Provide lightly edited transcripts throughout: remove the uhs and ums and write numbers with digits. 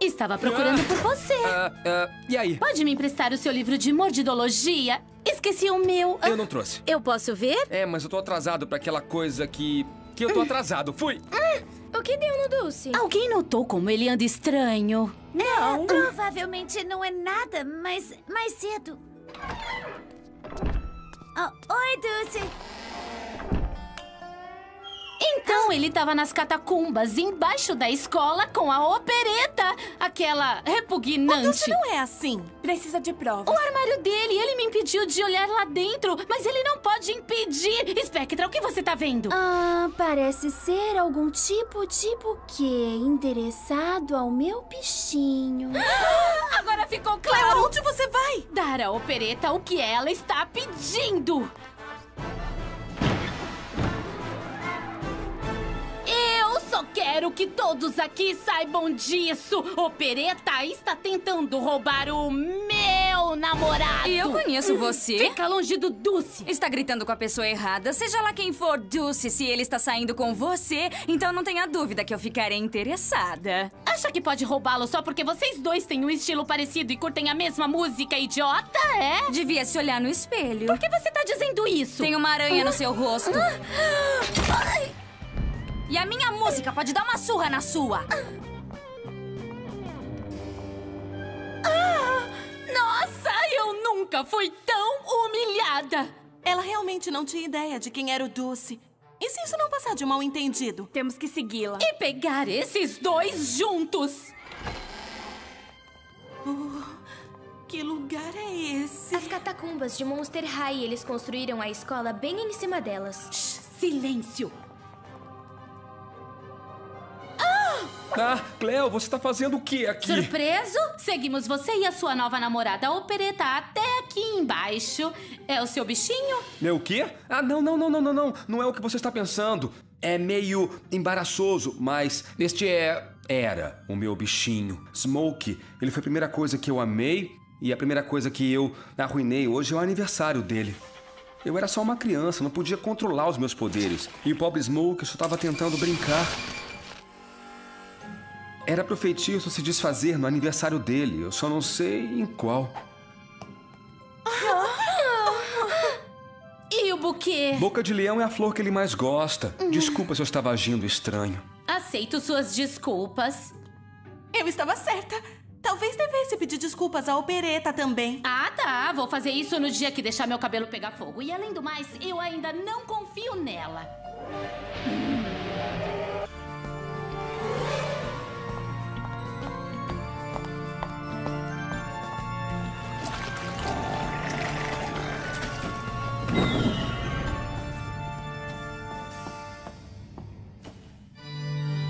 Estava procurando por você. E aí? Pode me emprestar o seu livro de mordidologia? Esqueci o meu. Eu não trouxe. Eu posso ver? É, mas eu tô atrasado pra aquela coisa que... eu tô atrasado. Fui! O que deu no Dulce? Alguém notou como ele anda estranho? Não. Provavelmente não é nada, mas mais cedo. Oh, oi, Dulce. Então ele tava nas catacumbas, embaixo da escola, com a Operetta, aquela repugnante. Dulce não é assim. Precisa de provas. O armário dele, ele me impediu de olhar lá dentro, mas ele não pode impedir. Spectra, o que você tá vendo? Ah, parece ser algum tipo que interessado ao meu bichinho. Agora ficou claro. Cleo, onde você vai? Dar a Operetta o que ela está pedindo. Só quero que todos aqui saibam disso! Operetta está tentando roubar o meu namorado! Eu conheço você! Fica longe do Dulce! Está gritando com a pessoa errada, seja lá quem for Dulce, se ele está saindo com você, então não tenha dúvida que eu ficarei interessada. Acha que pode roubá-lo só porque vocês dois têm um estilo parecido e curtem a mesma música, idiota, é? Devia se olhar no espelho. Por que você está dizendo isso? Tem uma aranha no seu rosto. Ai! E a minha música pode dar uma surra na sua! Nossa, eu nunca fui tão humilhada! Ela realmente não tinha ideia de quem era o Dulce. E se isso não passar de um mal-entendido? Temos que segui-la. E pegar esses dois juntos! Que lugar é esse? As catacumbas de Monster High, eles construíram a escola bem em cima delas. Shh, silêncio! Ah, Cleo, você tá fazendo o que aqui? Surpreso? Seguimos você e a sua nova namorada Operetta até aqui embaixo. É o seu bichinho? Meu quê? Ah, não. Não é o que você está pensando. É meio embaraçoso, mas este era o meu bichinho. Smoke, ele foi a primeira coisa que eu amei e a primeira coisa que eu arruinei. Hoje é o aniversário dele. Eu era só uma criança, não podia controlar os meus poderes. E o pobre Smoke só tava tentando brincar. Era pro feitiço se desfazer no aniversário dele. Eu só não sei em qual. E o buquê? Boca de leão é a flor que ele mais gosta. Desculpa se eu estava agindo estranho. Aceito suas desculpas. Eu estava certa. Talvez devesse pedir desculpas à Operetta também. Ah, tá. Vou fazer isso no dia que deixar meu cabelo pegar fogo. E além do mais, eu ainda não confio nela.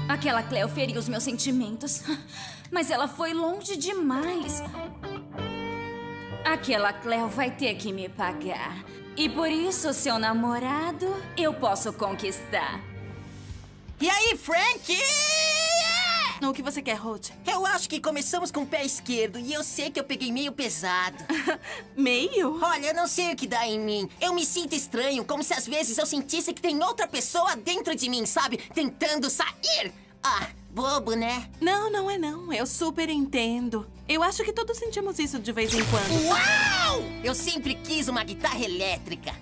Aquela Cleo feriu os meus sentimentos, mas ela foi longe demais. Aquela Cleo vai ter que me pagar. E por isso, seu namorado, eu posso conquistar. E aí, Frankie? O que você quer, Holt? Eu acho que começamos com o pé esquerdo e eu sei que eu peguei meio pesado. Meio? Olha, eu não sei o que dá em mim. Eu me sinto estranho, como se às vezes eu sentisse que tem outra pessoa dentro de mim, sabe? Tentando sair. Ah, bobo, né? Não, não é não. Eu super entendo. Eu acho que todos sentimos isso de vez em quando. Uau! Eu sempre quis uma guitarra elétrica.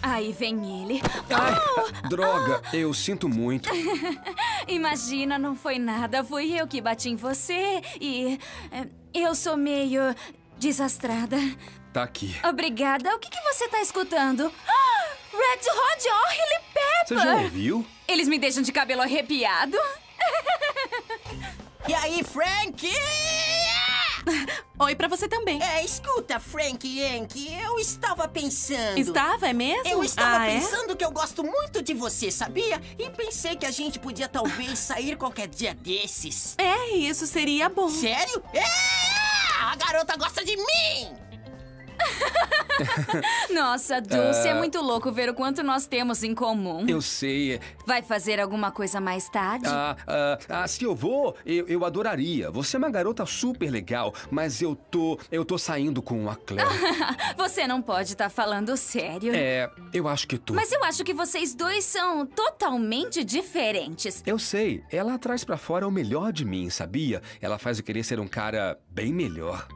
Aí vem ele. Droga, eu sinto muito. Imagina, não foi nada. Fui eu que bati em você e... eu sou meio... desastrada. Tá aqui. Obrigada. O que, você tá escutando? Red Hot Chili Pepper! Você já ouviu? Eles me deixam de cabelo arrepiado. E aí, Frankie? Oi pra você também. É, escuta, Frankie Yankee, eu estava pensando... Estava, é mesmo? Eu estava pensando que eu gosto muito de você, sabia? E pensei que a gente podia talvez sair qualquer dia desses. É, isso seria bom. Sério? É! A garota gosta de mim! Nossa, Dulce, é muito louco ver o quanto nós temos em comum. Eu sei. Vai fazer alguma coisa mais tarde? Se eu vou, eu adoraria. Você é uma garota super legal, mas eu tô saindo com a Cleo. Você não pode estar falando sério. É, eu acho que tu. Mas eu acho que vocês dois são totalmente diferentes. Eu sei. Ela traz pra fora o melhor de mim, sabia? Ela faz eu querer ser um cara bem melhor.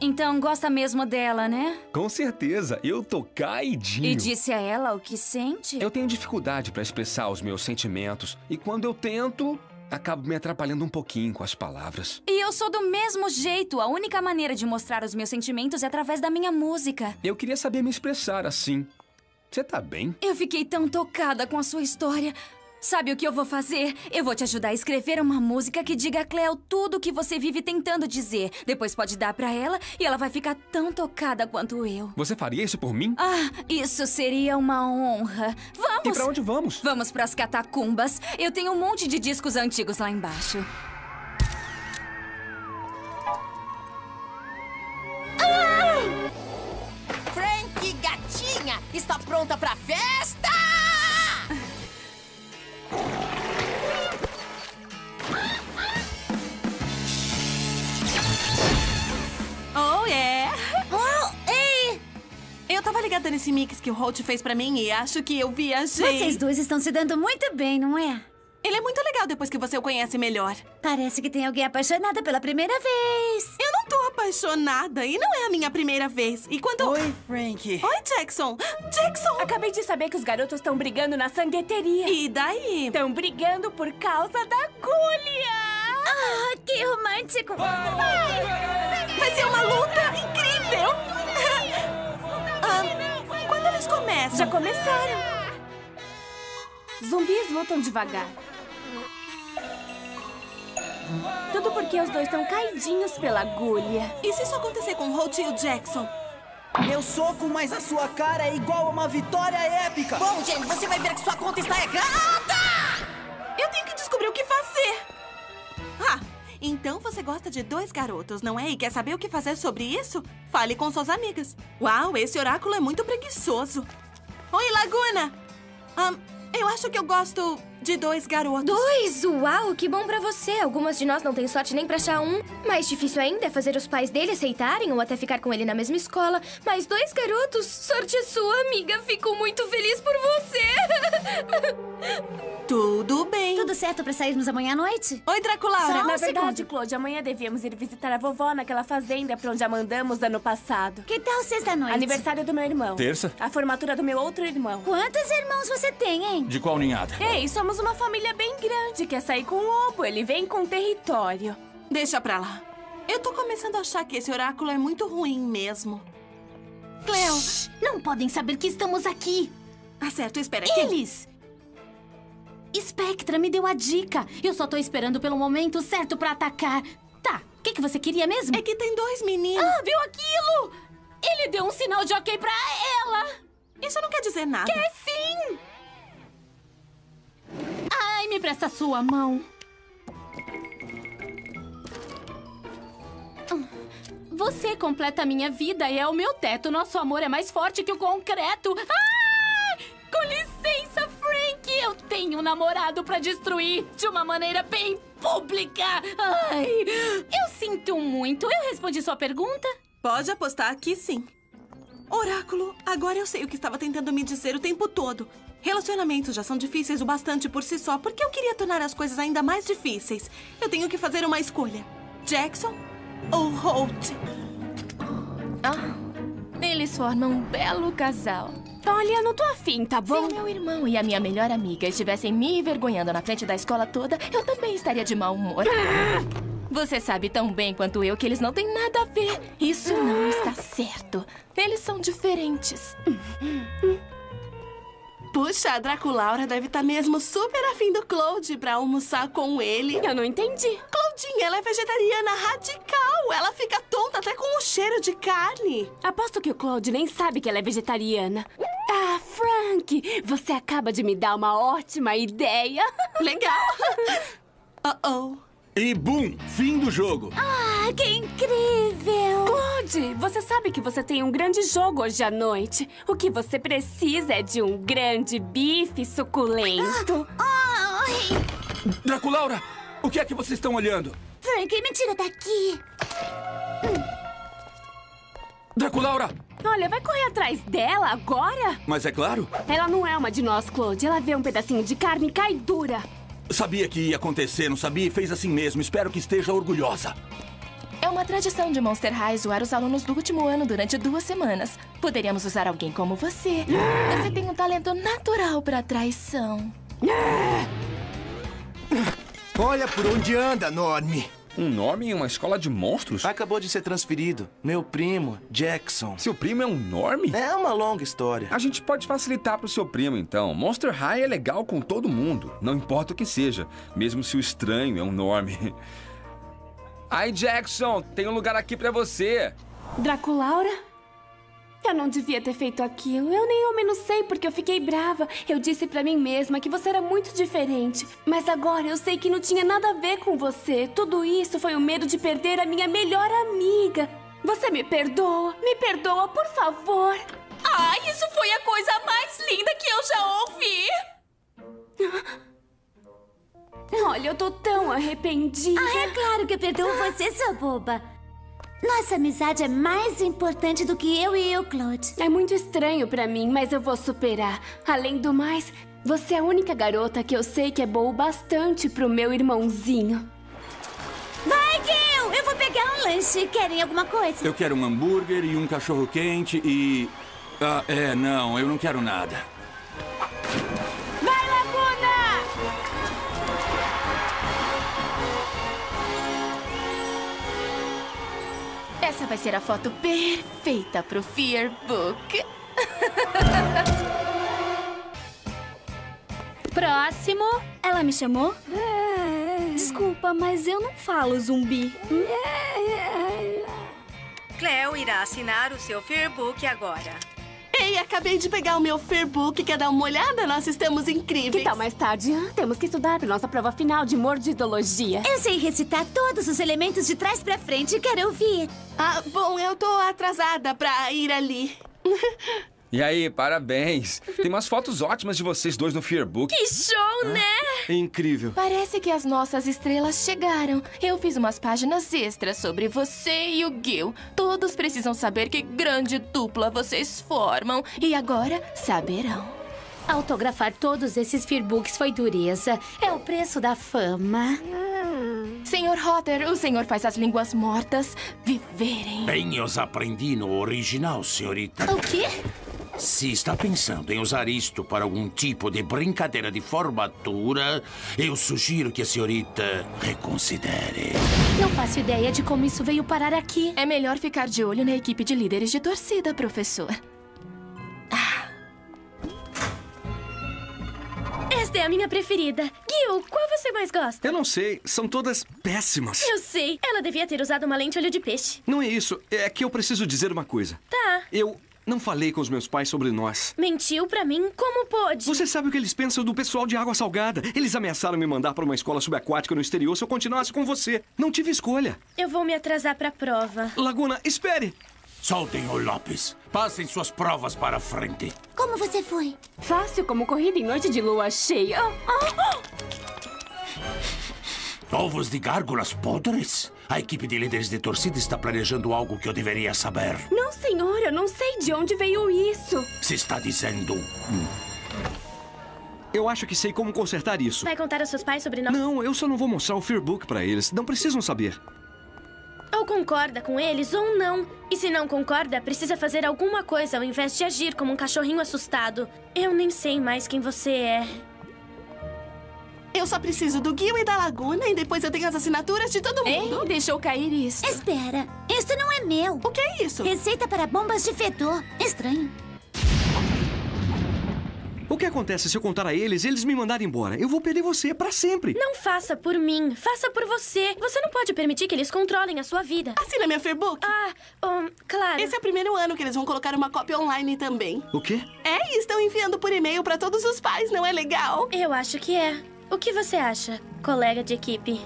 Então gosta mesmo dela, né? Com certeza, eu tô caidinho. E disse a ela o que sente? Eu tenho dificuldade pra expressar os meus sentimentos. E quando eu tento, acabo me atrapalhando um pouquinho com as palavras. E eu sou do mesmo jeito. A única maneira de mostrar os meus sentimentos é através da minha música. Eu queria saber me expressar assim. Você tá bem? Eu fiquei tão tocada com a sua história. Sabe o que eu vou fazer? Eu vou te ajudar a escrever uma música que diga a Cleo tudo o que você vive tentando dizer. Depois pode dar pra ela e ela vai ficar tão tocada quanto eu. Você faria isso por mim? Ah, isso seria uma honra. Vamos! E pra onde vamos? Vamos pras catacumbas. Eu tenho um monte de discos antigos lá embaixo. Ah! Frankie, gatinha! Está pronta pra festa? Oh, é! Oh, ei! Eu tava ligada nesse mix que o Holt fez pra mim e acho que eu viajei. Vocês dois estão se dando muito bem, não é? Ele é muito legal depois que você o conhece melhor. Parece que tem alguém apaixonada pela primeira vez. Eu não tô apaixonada e não é a minha primeira vez. E quando... Oi, Frankie. Oi, Jackson. Jackson! Acabei de saber que os garotos estão brigando na sangueteria. E daí? Estão brigando por causa da Ghoulia. Ah, oh, que romântico. Vai ser uma luta incrível. Quando eles começam? Já começaram. Zumbis lutam devagar. Tudo porque os dois estão caidinhos pela Ghoulia. E se isso acontecer com Holt e o Jackson? Meu soco, mas a sua cara é igual a uma vitória épica. Bom, gente, você vai ver que sua conta está errada! Eu tenho que descobrir o que fazer. Ah, então você gosta de dois garotos, não é? E quer saber o que fazer sobre isso? Fale com suas amigas. Uau, esse oráculo é muito preguiçoso. Oi, Lagoona. Eu acho que eu gosto de dois garotos. Dois? Uau, que bom pra você. Algumas de nós não tem sorte nem pra achar um. Mais difícil ainda é fazer os pais dele aceitarem ou até ficar com ele na mesma escola. Mas dois garotos, sorte é sua, amiga. Fico muito feliz por você. Tudo bem. Tudo certo pra sairmos amanhã à noite? Oi, Draculaura. Na verdade, Claude, amanhã devíamos ir visitar a vovó naquela fazenda pra onde a mandamos ano passado. Que tal sexta-noite? Aniversário do meu irmão. Terça? A formatura do meu outro irmão. Quantos irmãos você tem, hein? De qual ninhada? Ei, somos uma família bem grande. Quer sair com o lobo, ele vem com território. Deixa pra lá. Eu tô começando a achar que esse oráculo é muito ruim mesmo. Cleo! Shhh, não podem saber que estamos aqui. Tá certo, espera aqui. Eles! Spectra me deu a dica. Eu só tô esperando pelo momento certo pra atacar. Tá, o que você queria mesmo? É que tem dois meninos. Ah, viu aquilo? Ele deu um sinal de ok pra ela. Isso não quer dizer nada. Quer sim! Ai, me presta sua mão. Você completa a minha vida e é o meu teto. Nosso amor é mais forte que o concreto. Ah! Com licença, Frankie. Eu tenho um namorado pra destruir de uma maneira bem pública. Ai, eu sinto muito. Eu respondi sua pergunta? Pode apostar que sim. Oráculo, agora eu sei o que estava tentando me dizer o tempo todo. Relacionamentos já são difíceis o bastante por si só, porque eu queria tornar as coisas ainda mais difíceis. Eu tenho que fazer uma escolha. Jackson ou Holt? Ah, eles formam um belo casal. Olha, eu não tô afim, tá bom? Se meu irmão e a minha melhor amiga estivessem me envergonhando na frente da escola toda, eu também estaria de mau humor. Você sabe tão bem quanto eu que eles não têm nada a ver. Isso não está certo. Eles são diferentes. Puxa, a Draculaura deve estar mesmo super afim do Claude pra almoçar com ele. Eu não entendi. Claudinha, ela é vegetariana radical. Ela fica tonta até com o cheiro de carne. Aposto que o Claude nem sabe que ela é vegetariana. Ah, Frankie, você acaba de me dar uma ótima ideia. Legal. Uh-oh. E bum! Fim do jogo! Ah, que incrível! Claude, você sabe que você tem um grande jogo hoje à noite. O que você precisa é de um grande bife suculento. Draculaura, o que é que vocês estão olhando? Frankie, me tira daqui! Draculaura! Olha, vai correr atrás dela agora? Mas é claro! Ela não é uma de nós, Claude. Ela vê um pedacinho de carne e cai dura. Sabia que ia acontecer, não sabia? E fez assim mesmo. Espero que esteja orgulhosa. É uma tradição de Monster High zoar os alunos do último ano durante 2 semanas. Poderíamos usar alguém como você. Você tem um talento natural para traição. Olha por onde anda, Norme. Um homem em uma escola de monstros? Acabou de ser transferido. Meu primo, Jackson. Seu primo é um Norme? É uma longa história. A gente pode facilitar pro seu primo, então. Monster High é legal com todo mundo. Não importa o que seja. Mesmo se o estranho é um Norme. Ai, Jackson, tem um lugar aqui pra você. Draculaura? Eu não devia ter feito aquilo. Eu nem ao menos sei porque eu fiquei brava. Eu disse pra mim mesma que você era muito diferente. Mas agora eu sei que não tinha nada a ver com você. Tudo isso foi o medo de perder a minha melhor amiga. Você me perdoa? Me perdoa, por favor. Ai, isso foi a coisa mais linda que eu já ouvi. Olha, eu tô tão arrependida. Ah, é claro que eu perdoo você, sua boba. Nossa amizade é mais importante do que eu e eu, Claude. É muito estranho pra mim, mas eu vou superar. Além do mais, você é a única garota que eu sei que é boa o bastante pro meu irmãozinho. Vai, Gil! Eu vou pegar um lanche. Querem alguma coisa? Eu quero um hambúrguer e um cachorro quente e... Ah, é, não, eu não quero nada. Vai, Lagoona! Essa vai ser a foto perfeita pro Fear Book. Próximo. Ela me chamou? Desculpa, mas eu não falo zumbi. Cleo irá assinar o seu Fear Book agora. Ei, acabei de pegar o meu Fear Book. Quer dar uma olhada? Nós estamos incríveis. Que tal mais tarde? Temos que estudar para nossa prova final de mordidologia. Eu sei recitar todos os elementos de trás para frente. Quero ouvir. Ah, bom, eu tô atrasada para ir ali. E aí, parabéns. Tem umas fotos ótimas de vocês dois no Fear Book. Que show, né? É incrível. Parece que as nossas estrelas chegaram. Eu fiz umas páginas extras sobre você e o Gil. Todos precisam saber que grande dupla vocês formam. E agora, saberão. Autografar todos esses Fear Books foi dureza. É o preço da fama. Senhor Potter, o senhor faz as línguas mortas viverem. Bem, eu os aprendi no original, senhorita. O quê? Se está pensando em usar isto para algum tipo de brincadeira de formatura, eu sugiro que a senhorita reconsidere. Não faço ideia de como isso veio parar aqui. É melhor ficar de olho na equipe de líderes de torcida, professor. Esta é a minha preferida. Gil, qual você mais gosta? Eu não sei. São todas péssimas. Eu sei. Ela devia ter usado uma lente olho de peixe. Não é isso. É que eu preciso dizer uma coisa. Tá. Eu... não falei com os meus pais sobre nós. Mentiu pra mim? Como pôde? Você sabe o que eles pensam do pessoal de água salgada. Eles ameaçaram me mandar pra uma escola subaquática no exterior se eu continuasse com você. Não tive escolha. Eu vou me atrasar pra prova. Lagoona, espere! Soltem o Lopes. Passem suas provas para frente. Como você foi? Fácil como corrida em noite de lua cheia. Ovos de gárgulas podres? A equipe de líderes de torcida está planejando algo que eu deveria saber. Não, senhor. Eu não sei de onde veio isso. Se está dizendo... Eu acho que sei como consertar isso. Vai contar aos seus pais sobre nós? Não, eu só não vou mostrar o Fear Book para eles. Não precisam saber. Ou concorda com eles ou não. E se não concorda, precisa fazer alguma coisa ao invés de agir como um cachorrinho assustado. Eu nem sei mais quem você é. Eu só preciso do Gil e da Lagoona e depois eu tenho as assinaturas de todo mundo. Ei, deixou cair isso. Espera, isso não é meu. O que é isso? Receita para bombas de fedor. Estranho. O que acontece se eu contar a eles e eles me mandarem embora? Eu vou perder você pra sempre. Não faça por mim, faça por você. Você não pode permitir que eles controlem a sua vida. Assina minha Fear Book. Claro. Esse é o primeiro ano que eles vão colocar uma cópia online também. O quê? É, e estão enviando por e-mail pra todos os pais, não é legal? Eu acho que é. O que você acha, colega de equipe?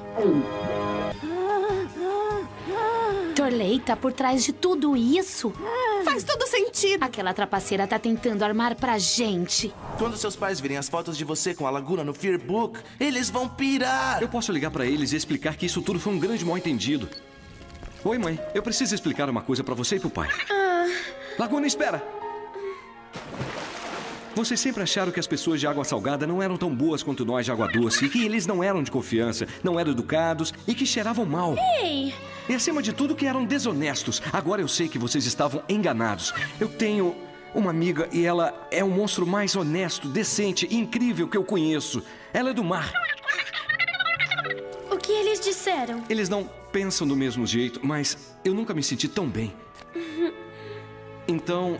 Shirley tá por trás de tudo isso? Faz todo sentido. Aquela trapaceira tá tentando armar pra gente. Quando seus pais virem as fotos de você com a Lagoona no Fear Book, eles vão pirar. Eu posso ligar pra eles e explicar que isso tudo foi um grande mal-entendido. Oi, mãe. Eu preciso explicar uma coisa pra você e pro pai. Lagoona, espera! Vocês sempre acharam que as pessoas de água salgada não eram tão boas quanto nós de água doce, e que eles não eram de confiança, não eram educados e que cheiravam mal. Ei! E acima de tudo que eram desonestos. Agora eu sei que vocês estavam enganados. Eu tenho uma amiga e ela é o monstro mais honesto, decente e incrível que eu conheço. Ela é do mar. O que eles disseram? Eles não pensam do mesmo jeito, mas eu nunca me senti tão bem. Então,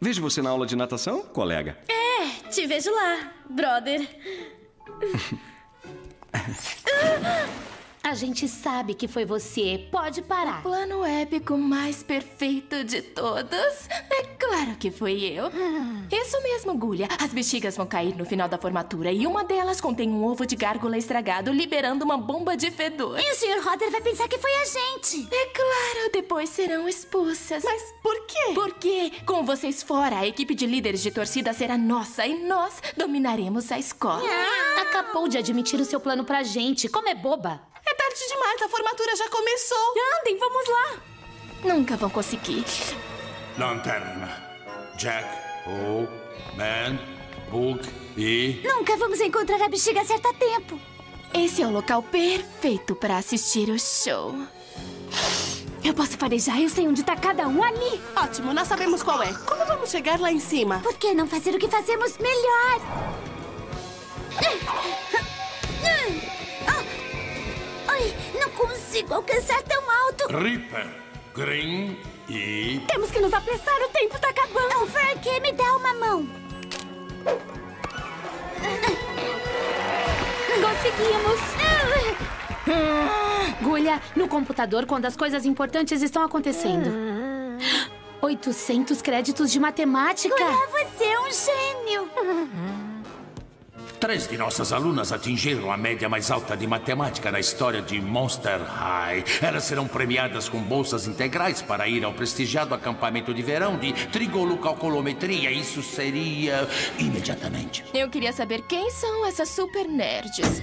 vejo você na aula de natação, colega. É, te vejo lá, brother. A gente sabe que foi você. Pode parar. Plano épico mais perfeito de todos. É claro que fui eu. Isso mesmo, Ghoulia. As bexigas vão cair no final da formatura e uma delas contém um ovo de gárgula estragado, liberando uma bomba de fedor. E o Sr. Roder vai pensar que foi a gente. É claro, depois serão expulsas. Mas por quê? Porque com vocês fora, a equipe de líderes de torcida será nossa e nós dominaremos a escola. Acabou de admitir o seu plano pra gente. Como é boba. É tarde demais, a formatura já começou. Andem, vamos lá. Nunca vão conseguir. Lanterna, Jack, O, Man, Book e... Nunca vamos encontrar a bexiga a certo tempo. Esse é o local perfeito para assistir o show. Eu posso farejar, eu sei onde tá cada um ali. Ótimo, nós sabemos qual é. Como vamos chegar lá em cima? Por que não fazer o que fazemos melhor? Não consigo alcançar tão alto. Ripper, Green e... Temos que nos apressar, o tempo tá acabando. Não, Frankie, me dá uma mão. Conseguimos. Ghoulia, no computador quando as coisas importantes estão acontecendo. 800 créditos de matemática. Ghoulia, você é um gênio. 3 de nossas alunas atingiram a média mais alta de matemática na história de Monster High. Elas serão premiadas com bolsas integrais para ir ao prestigiado acampamento de verão de trigolocalculometria. Isso seria imediatamente. Eu queria saber quem são essas super nerds.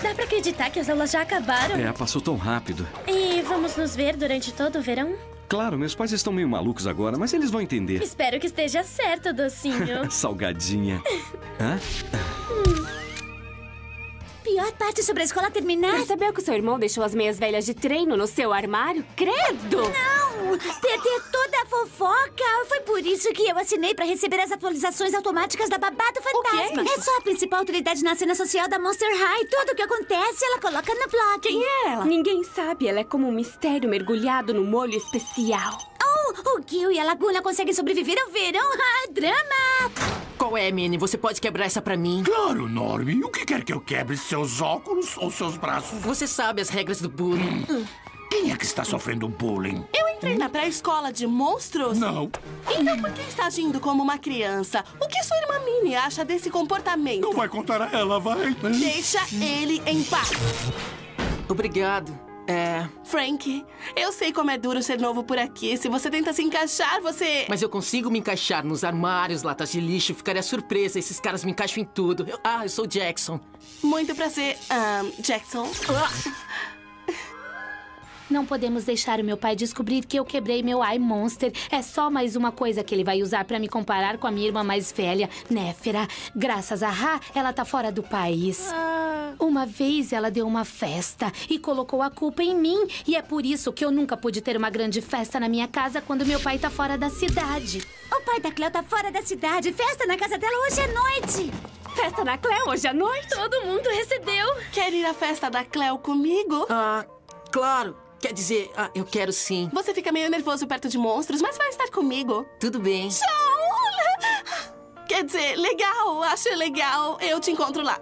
Dá pra acreditar que as aulas já acabaram? É, passou tão rápido. E vamos nos ver durante todo o verão? Claro, meus pais estão meio malucos agora, mas eles vão entender. Espero que esteja certo, docinho. Salgadinha. Hã? Pior parte sobre a escola terminar? Quer saber que o seu irmão deixou as meias velhas de treino no seu armário? Credo! Não! Perder toda a fofoca! Foi por isso que eu assinei pra receber as atualizações automáticas da Babado Fantasma. O que é isso? É só a principal autoridade na cena social da Monster High. Tudo o que acontece, ela coloca no blog. Quem é ela? Ninguém sabe. Ela é como um mistério mergulhado no molho especial. O Gil e a Lagoona conseguem sobreviver ao verão. Drama! Qual é, Minnie? Você pode quebrar essa pra mim? Claro, Norby. O que quer que eu quebre? Seus óculos ou seus braços? Você sabe as regras do bullying. Quem é que está sofrendo bullying? Eu entrei na pré-escola de monstros? Não. Então por que está agindo como uma criança? O que sua irmã Minnie acha desse comportamento? Não vai contar a ela, vai. Deixa ele em paz. Obrigado. Frankie, eu sei como é duro ser novo por aqui. Se você tenta se encaixar, você... Mas eu consigo me encaixar nos armários, latas de lixo. Ficaria surpresa, esses caras me encaixam em tudo. Eu sou Jackson. Muito prazer, Jackson. Não podemos deixar o meu pai descobrir que eu quebrei meu iMonster. É só mais uma coisa que ele vai usar pra me comparar com a minha irmã mais velha, Néfera. Graças a Ra, ela tá fora do país. Uma vez ela deu uma festa e colocou a culpa em mim. E é por isso que eu nunca pude ter uma grande festa na minha casa quando meu pai tá fora da cidade. O pai da Cleo tá fora da cidade. Festa na casa dela hoje à noite. Festa da Cleo hoje à noite? Todo mundo recebeu. Quer ir à festa da Cleo comigo? Claro. Quer dizer, eu quero sim. Você fica meio nervoso perto de monstros, mas vai estar comigo. Tudo bem. Tchau! Quer dizer, legal. Acho legal. Eu te encontro lá.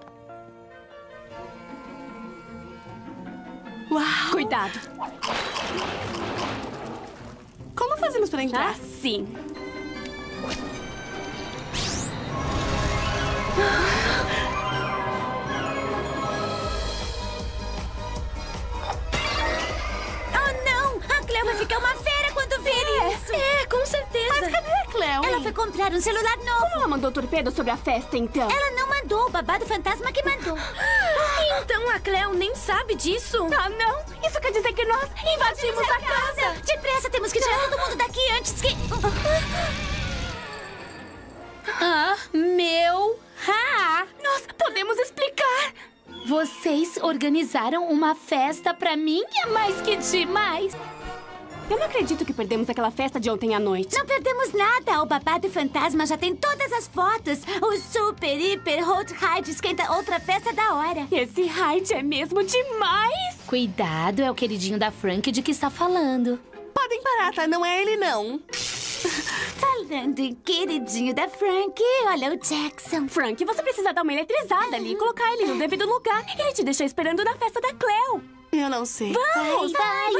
Uau! Cuidado! Como fazemos pra entrar? Assim. Oh, não! A Cleo vai ficar uma fera quando ver isso! É, com certeza! Mas cadê a Cleo? Ela foi comprar um celular novo! Como ela mandou torpedo sobre a festa, então? Ela não mandou, o Babado Fantasma que mandou! Então a Cleo nem sabe disso? Ah, não! Isso quer dizer que nós invadimos a casa! Depressa, temos que tirar todo mundo daqui antes que... Ah, meu... Ah! Nós podemos explicar! Vocês organizaram uma festa pra mim? É mais que demais! Eu não acredito que perdemos aquela festa de ontem à noite. Não perdemos nada. O Babado Fantasma já tem todas as fotos. O super, hiper, Holt Hyde esquenta outra festa da hora. Esse Hyde é mesmo demais. Cuidado, é o queridinho da Frankie de que está falando. Podem parar, tá? Não é ele, não. Falando em queridinho da Frankie, olha o Jackson. Frankie, você precisa dar uma eletrizada ali e colocar ele no devido lugar. Ele te deixou esperando na festa da Cleo. Eu não sei. Vamos, vai.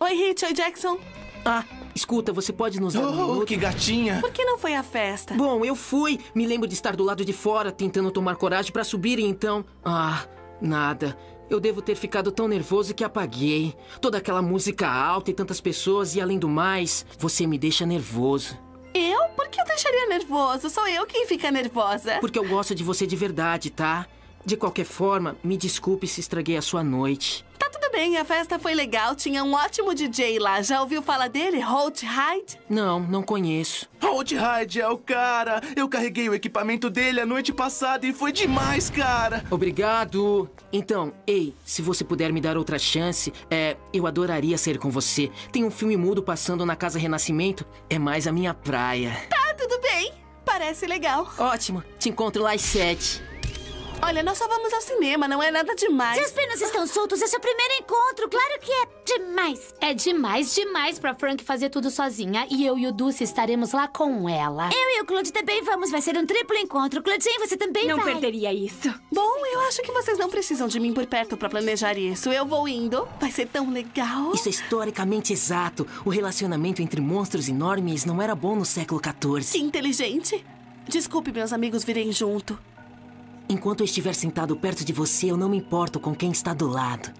Oi, Rich. Oi, Jackson. Ah, escuta, você pode nos dar um minuto? Que gatinha! Por que não foi à festa? Bom, eu fui. Me lembro de estar do lado de fora, tentando tomar coragem pra subir, então... Ah, nada. Eu devo ter ficado tão nervoso que apaguei. Toda aquela música alta e tantas pessoas, e além do mais, você me deixa nervoso. Eu? Por que eu deixaria nervoso? Sou eu quem fica nervosa. Porque eu gosto de você de verdade, tá? De qualquer forma, me desculpe se estraguei a sua noite. Bem, a festa foi legal. Tinha um ótimo DJ lá. Já ouviu falar dele, Holt Hyde? Não, não conheço. Holt Hyde é o cara. Eu carreguei o equipamento dele a noite passada e foi demais, cara. Obrigado. Então, ei, se você puder me dar outra chance, eu adoraria ser com você. Tem um filme mudo passando na Casa Renascimento. É mais a minha praia. Tá, tudo bem. Parece legal. Ótimo. Te encontro lá às 7. Olha, nós só vamos ao cinema, não é nada demais. Se as penas estão soltos, esse é o primeiro encontro. Claro que é demais. É demais, demais pra Frank fazer tudo sozinha. E eu e o Dulce estaremos lá com ela. Eu e o Claude também vamos. Vai ser um triplo encontro. Claudinho, você também vai. Não perderia isso. Bom, eu acho que vocês não precisam de mim por perto pra planejar isso. Eu vou indo. Vai ser tão legal. Isso é historicamente exato. O relacionamento entre monstros enormes não era bom no século XIV. Inteligente. Desculpe meus amigos virem junto. Enquanto eu estiver sentado perto de você, eu não me importo com quem está do lado.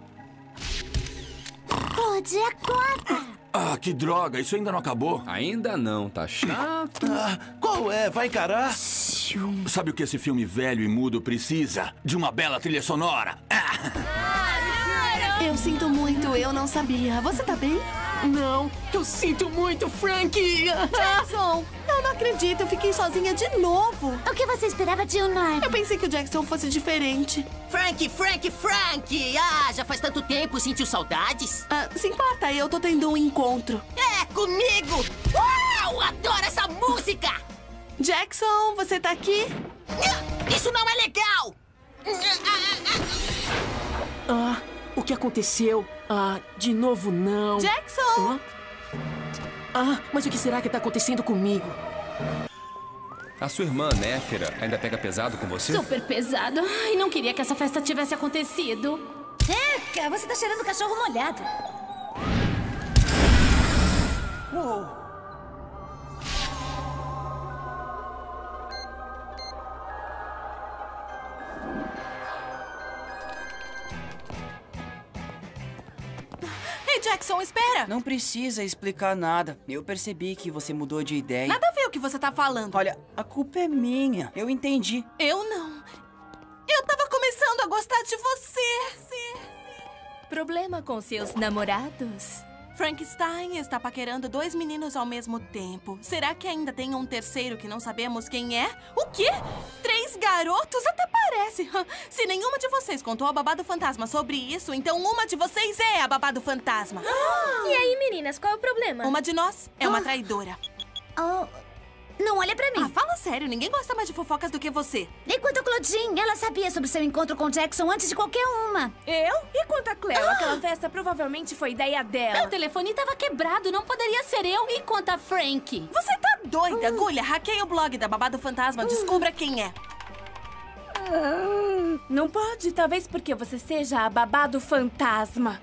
Claude, acorda! Ah, que droga! Isso ainda não acabou? Ainda não, tá chato. Ah, qual é? Vai encarar? Sabe o que esse filme velho e mudo precisa? De uma bela trilha sonora! Eu sinto muito, eu não sabia. Você tá bem? Não, eu sinto muito, Frankie! Jackson, eu não acredito, eu fiquei sozinha de novo. O que você esperava de um nome? Eu pensei que o Jackson fosse diferente. Frankie! Ah, já faz tanto tempo, sentiu saudades? Ah, se importa, eu tô tendo um encontro. É, comigo! Uau, adoro essa música! Jackson, você tá aqui? Isso não é legal! Ah... O que aconteceu? Ah, de novo não. Jackson! Ah, mas o que será que tá acontecendo comigo? A sua irmã, Néfera, ainda pega pesado com você? Super pesado. Ai, não queria que essa festa tivesse acontecido. Eca, você tá cheirando cachorro molhado. Uou. Jackson, espera! Não precisa explicar nada. Eu percebi que você mudou de ideia. Nada a ver o que você tá falando. Olha, a culpa é minha. Eu entendi. Eu não. Eu tava começando a gostar de você. Problema com seus namorados? Frankenstein está paquerando 2 meninos ao mesmo tempo. Será que ainda tem um terceiro que não sabemos quem é? O quê? 3 garotos? Até parece. Se nenhuma de vocês contou ao Babado Fantasma sobre isso, então uma de vocês é a Babado Fantasma. E aí, meninas, qual é o problema? Uma de nós é uma traidora. Não olha pra mim. Ah, fala sério. Ninguém gosta mais de fofocas do que você. E quanto a Claudine? Ela sabia sobre seu encontro com Jackson antes de qualquer uma. Eu? E quanto a Cleo? Aquela festa provavelmente foi ideia dela. Meu telefone tava quebrado. Não poderia ser eu. E quanto a Frankie? Você tá doida, Ghoulia. Hackeia o blog da Babado Fantasma. Descubra quem é. Não pode. Talvez porque você seja a Babado Fantasma.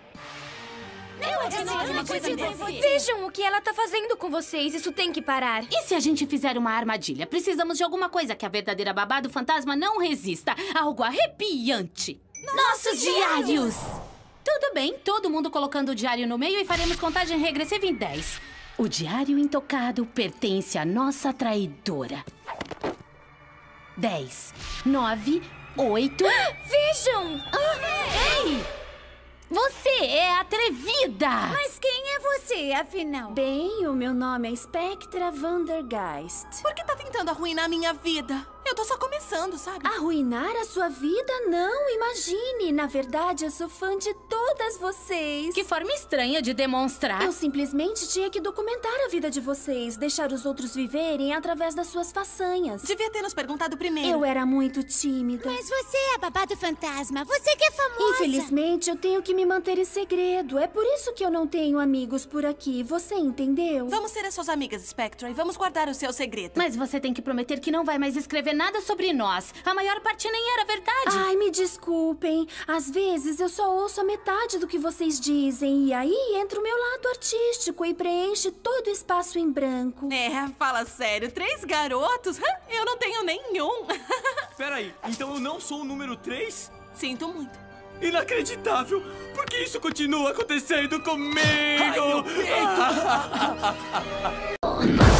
Eu não acredito em você. Vejam o que ela tá fazendo com vocês. Isso tem que parar. E se a gente fizer uma armadilha? Precisamos de alguma coisa que a verdadeira Babado Fantasma não resista. Algo arrepiante. Nossos diários! Tudo bem, todo mundo colocando o diário no meio e faremos contagem regressiva em 10. O diário intocado pertence à nossa traidora. 10, 9, 8... Vejam! Ei! Você é atrevida! Mas quem é você, afinal? Bem, o meu nome é Spectra Vondergeist. Por que tá tentando arruinar minha vida? Eu tô só começando, sabe? Arruinar a sua vida? Não, imagine! Na verdade, eu sou fã de todas vocês. Que forma estranha de demonstrar. Eu simplesmente tinha que documentar a vida de vocês, deixar os outros viverem através das suas façanhas. Devia ter nos perguntado primeiro. Eu era muito tímida. Mas você é a Babado Fantasma, você que é famosa. Infelizmente, eu tenho que me manter em segredo. É por isso que eu não tenho amigos por aqui, você entendeu? Vamos ser as suas amigas, Spectra, e vamos guardar o seu segredo. Mas você tem que prometer que não vai mais escrever nada sobre nós. A maior parte nem era verdade. Ai, me desculpem. Às vezes eu só ouço a metade do que vocês dizem. E aí entra o meu lado artístico e preenche todo o espaço em branco. É, fala sério. 3 garotos? Eu não tenho nenhum. Peraí, então eu não sou o número 3? Sinto muito. Inacreditável! Por que isso continua acontecendo comigo? Ai, meu peito.